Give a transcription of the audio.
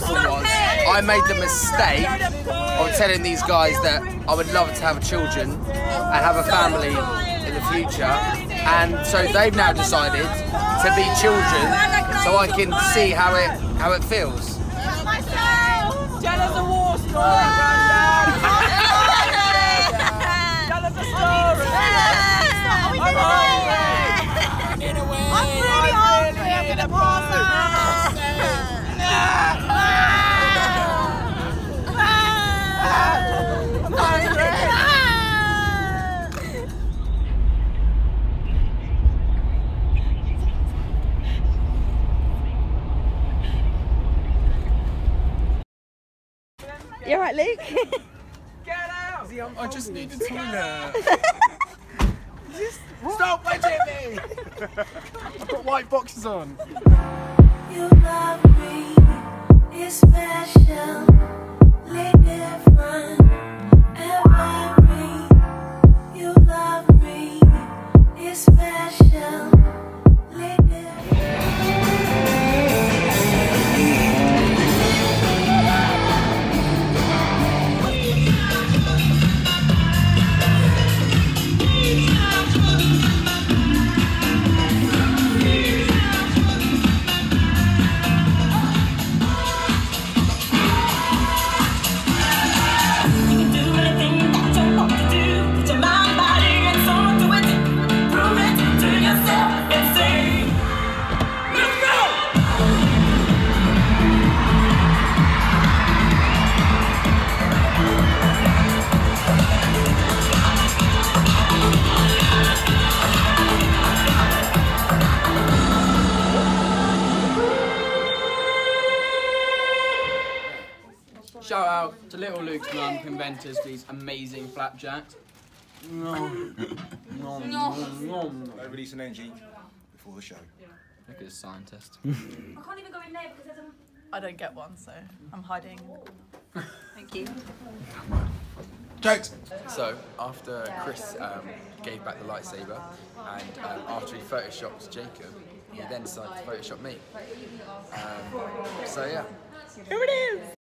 happened was I made the mistake of telling these guys that I would love to have children and have a family in the future, and so they've now decided to be children so I can see how it feels. You alright, Luke? Get out! I just need the toilet. Stop wedging me! I've got white boxes on. You love me, it's special, different, and you love me, it's special. Shout out to little Luke's mum who invented these amazing flapjacks. They release an energy before the show. Look at this scientist. I can't even go in there because there's a... I don't get one, so I'm hiding. Thank you. Jokes! So, after Chris gave back the lightsaber, and after he photoshopped Jacob, he then decided to photoshop me. So yeah. Here it is!